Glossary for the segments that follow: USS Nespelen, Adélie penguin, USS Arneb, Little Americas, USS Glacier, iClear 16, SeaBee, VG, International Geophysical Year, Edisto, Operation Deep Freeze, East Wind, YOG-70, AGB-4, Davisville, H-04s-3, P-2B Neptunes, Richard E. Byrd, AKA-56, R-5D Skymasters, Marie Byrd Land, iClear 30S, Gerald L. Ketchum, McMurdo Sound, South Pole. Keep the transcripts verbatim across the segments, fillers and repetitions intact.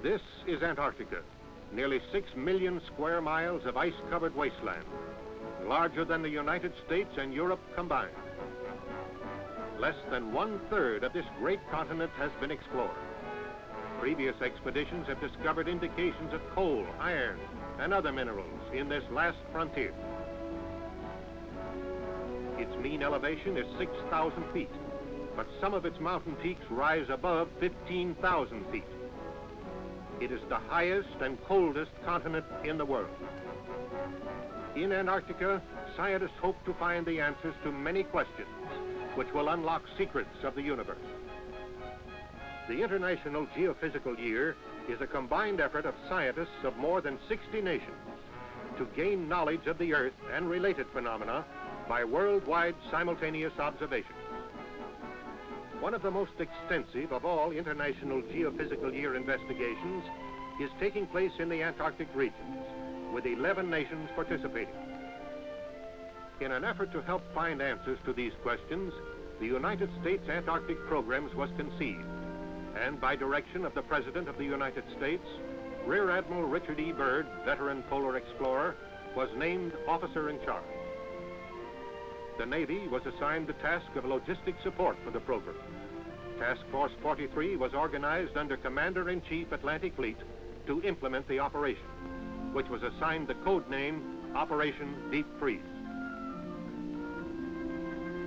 This is Antarctica, nearly six million square miles of ice-covered wasteland, larger than the United States and Europe combined. Less than one-third of this great continent has been explored. Previous expeditions have discovered indications of coal, iron, and other minerals in this last frontier. Its mean elevation is six thousand feet, but some of its mountain peaks rise above fifteen thousand feet. It is the highest and coldest continent in the world. In Antarctica, scientists hope to find the answers to many questions, which will unlock secrets of the universe. The International Geophysical Year is a combined effort of scientists of more than sixty nations to gain knowledge of the Earth and related phenomena by worldwide simultaneous observations. One of the most extensive of all International Geophysical Year investigations is taking place in the Antarctic regions, with eleven nations participating. In an effort to help find answers to these questions, the United States Antarctic Programs was conceived, and by direction of the President of the United States, Rear Admiral Richard E. Byrd, veteran polar explorer, was named officer in charge. The Navy was assigned the task of logistic support for the program. Task Force forty-three was organized under Commander-in-Chief Atlantic Fleet to implement the operation, which was assigned the code name Operation Deep Freeze.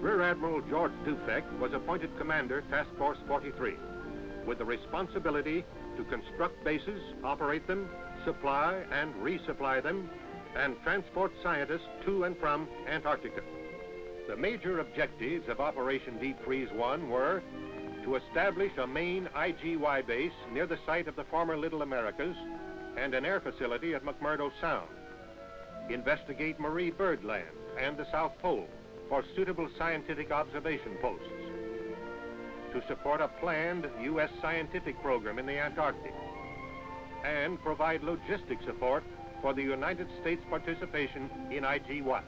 Rear Admiral George Dufek was appointed commander Task Force forty-three, with the responsibility to construct bases, operate them, supply and resupply them, and transport scientists to and from Antarctica. The major objectives of Operation Deep Freeze one were to establish a main I G Y base near the site of the former Little Americas and an air facility at McMurdo Sound, investigate Marie Byrd Land and the South Pole for suitable scientific observation posts, to support a planned U S scientific program in the Antarctic, and provide logistic support for the United States participation in I G Y.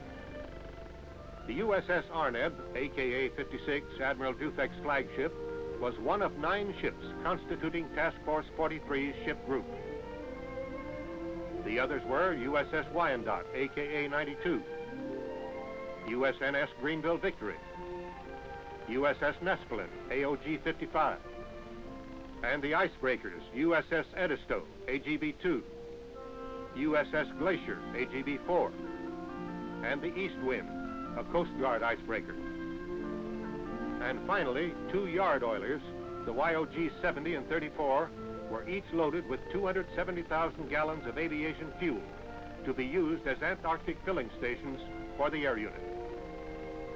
The U S S Arneb, A K A fifty-six, Admiral Dufek's flagship, was one of nine ships constituting Task Force forty-three's ship group. The others were U S S Wyandot, A K A ninety-two, U S N S Greenville Victory, U S S Nespelen, A O G fifty-five, and the icebreakers U S S Edisto, A G B two, U S S Glacier, A G B four, and the East Wind, a Coast Guard icebreaker. And finally, two yard oilers, the Y O G seventy and thirty-four, were each loaded with two hundred seventy thousand gallons of aviation fuel to be used as Antarctic filling stations for the air unit.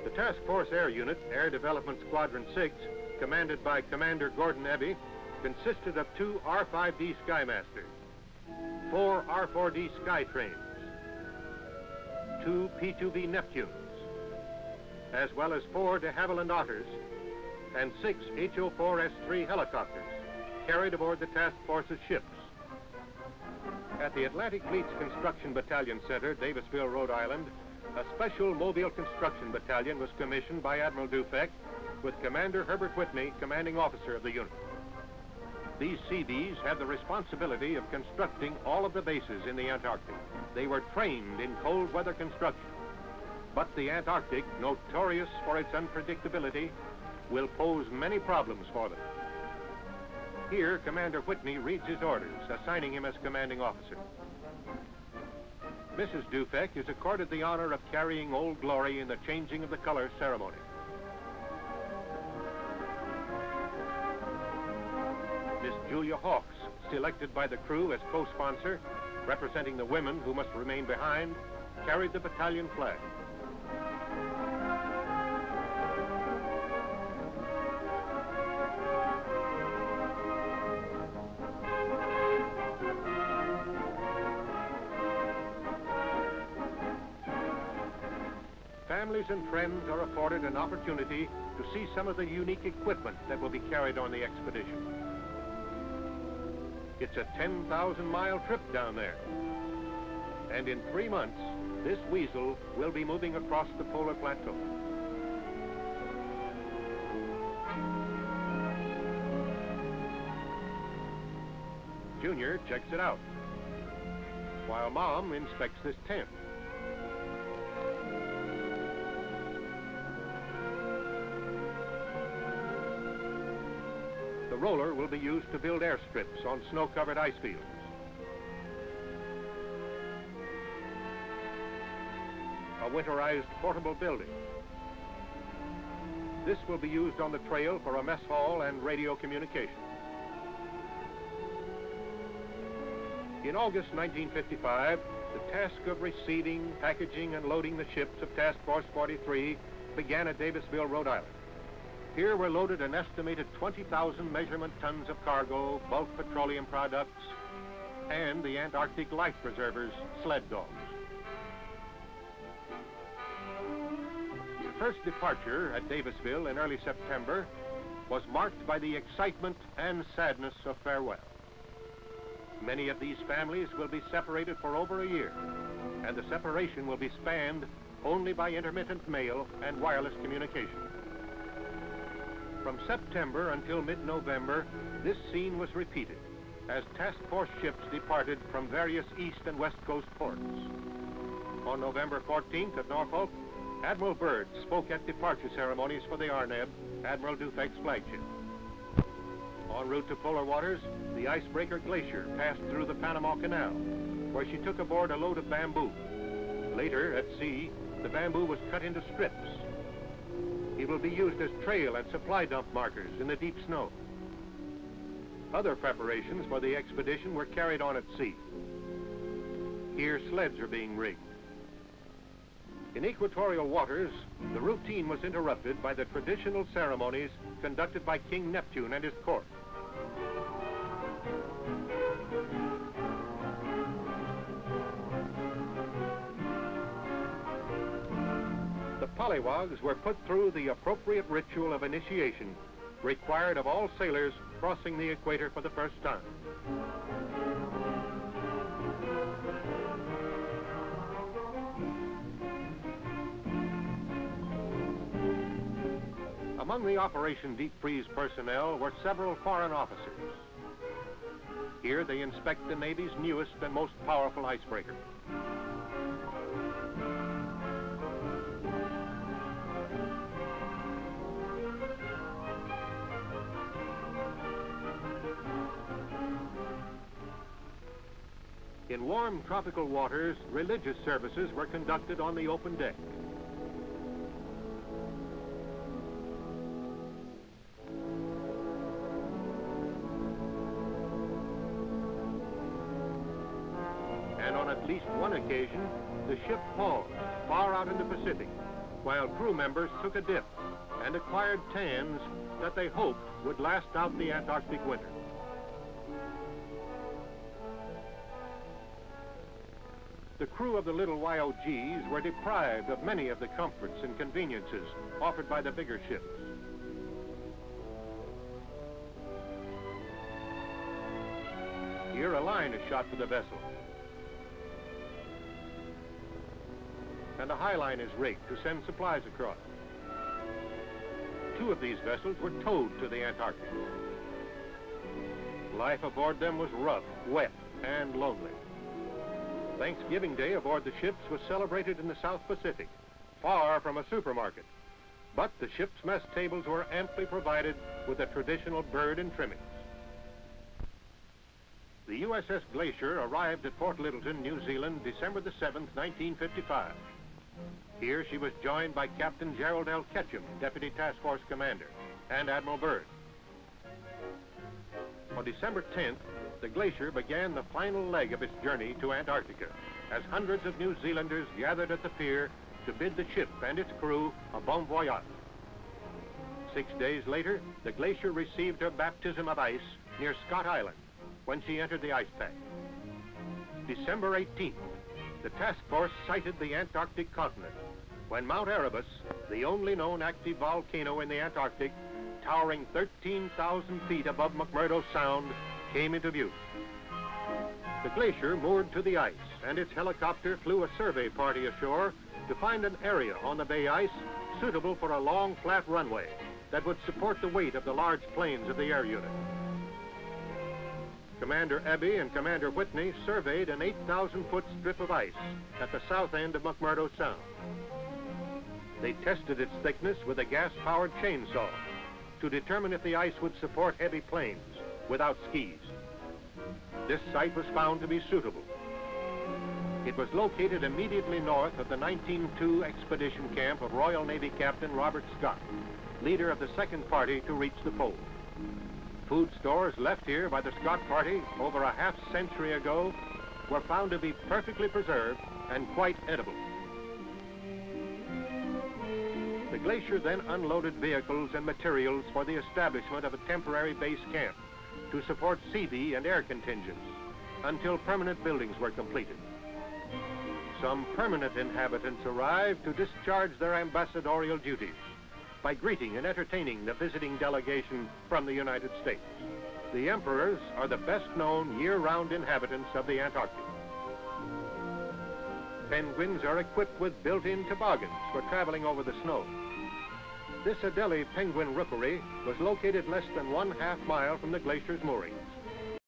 The Task Force Air Unit, Air Development Squadron six, commanded by Commander Gordon Ebbe, consisted of two R five D Skymasters, four R four D Skytrains, two P two B Neptunes, as well as four De Havilland Otters and six H oh four S three helicopters carried aboard the task force's ships. At the Atlantic Fleet's Construction Battalion Center, Davisville, Rhode Island, a special mobile construction battalion was commissioned by Admiral Dufek with Commander Herbert Whitney, commanding officer of the unit. These SeaBees had the responsibility of constructing all of the bases in the Antarctic. They were trained in cold weather construction. But the Antarctic, notorious for its unpredictability, will pose many problems for them. Here, Commander Whitney reads his orders, assigning him as commanding officer. Missus Dufek is accorded the honor of carrying Old Glory in the changing of the color ceremony. Miss Julia Hawks, selected by the crew as co-sponsor, representing the women who must remain behind, carried the battalion flag. Families and friends are afforded an opportunity to see some of the unique equipment that will be carried on the expedition. It's a ten thousand mile trip down there. And in three months, this weasel will be moving across the polar plateau. Junior checks it out, while Mom inspects this tent. The roller will be used to build airstrips on snow-covered ice fields. A winterized portable building. This will be used on the trail for a mess hall and radio communication. In August nineteen fifty-five, the task of receiving, packaging, and loading the ships of Task Force forty-three began at Davisville, Rhode Island. Here were loaded an estimated twenty thousand measurement tons of cargo, bulk petroleum products, and the Antarctic life preservers, sled dogs. The first departure at Davisville in early September was marked by the excitement and sadness of farewell. Many of these families will be separated for over a year, and the separation will be spanned only by intermittent mail and wireless communication. From September until mid-November, this scene was repeated as task force ships departed from various east and west coast ports. On November fourteenth at Norfolk, Admiral Byrd spoke at departure ceremonies for the Arneb, Admiral Dufek's flagship. En route to polar waters, the icebreaker Glacier passed through the Panama Canal, where she took aboard a load of bamboo. Later, at sea, the bamboo was cut into strips. It will be used as trail and supply dump markers in the deep snow. Other preparations for the expedition were carried on at sea. Here, sleds are being rigged. In equatorial waters, the routine was interrupted by the traditional ceremonies conducted by King Neptune and his court. The pollywogs were put through the appropriate ritual of initiation required of all sailors crossing the equator for the first time. Among the Operation Deep Freeze personnel were several foreign officers. Here they inspect the Navy's newest and most powerful icebreaker. In warm tropical waters, religious services were conducted on the open deck. Occasion, the ship paused far out in the Pacific while crew members took a dip and acquired tans that they hoped would last out the Antarctic winter. The crew of the little Y O Gs were deprived of many of the comforts and conveniences offered by the bigger ships. Here a line is shot for the vessel, and a high line is rigged to send supplies across. Two of these vessels were towed to the Antarctic. Life aboard them was rough, wet, and lonely. Thanksgiving Day aboard the ships was celebrated in the South Pacific, far from a supermarket. But the ship's mess tables were amply provided with the traditional bird and trimmings. The U S S Glacier arrived at Port Littleton, New Zealand, December the seventh, nineteen fifty-five. Here she was joined by Captain Gerald L. Ketchum, Deputy Task Force Commander, and Admiral Byrd. On December tenth, the Glacier began the final leg of its journey to Antarctica, as hundreds of New Zealanders gathered at the pier to bid the ship and its crew a bon voyage. Six days later, the Glacier received her baptism of ice near Scott Island, when she entered the ice pack. December eighteenth, the task force sighted the Antarctic continent when Mount Erebus, the only known active volcano in the Antarctic, towering thirteen thousand feet above McMurdo Sound, came into view. The Glacier moored to the ice, and its helicopter flew a survey party ashore to find an area on the bay ice suitable for a long, flat runway that would support the weight of the large planes of the air unit. Commander Ebbe and Commander Whitney surveyed an eight thousand foot strip of ice at the south end of McMurdo Sound. They tested its thickness with a gas-powered chainsaw to determine if the ice would support heavy planes without skis. This site was found to be suitable. It was located immediately north of the nineteen oh two expedition camp of Royal Navy Captain Robert Scott, leader of the second party to reach the pole. Food stores left here by the Scott party over a half century ago were found to be perfectly preserved and quite edible. The Glacier then unloaded vehicles and materials for the establishment of a temporary base camp to support SeaBee and air contingents until permanent buildings were completed. Some permanent inhabitants arrived to discharge their ambassadorial duties by greeting and entertaining the visiting delegation from the United States. The emperors are the best-known year-round inhabitants of the Antarctic. Penguins are equipped with built-in toboggans for traveling over the snow. This Adélie penguin rookery was located less than one half mile from the Glacier's mooring.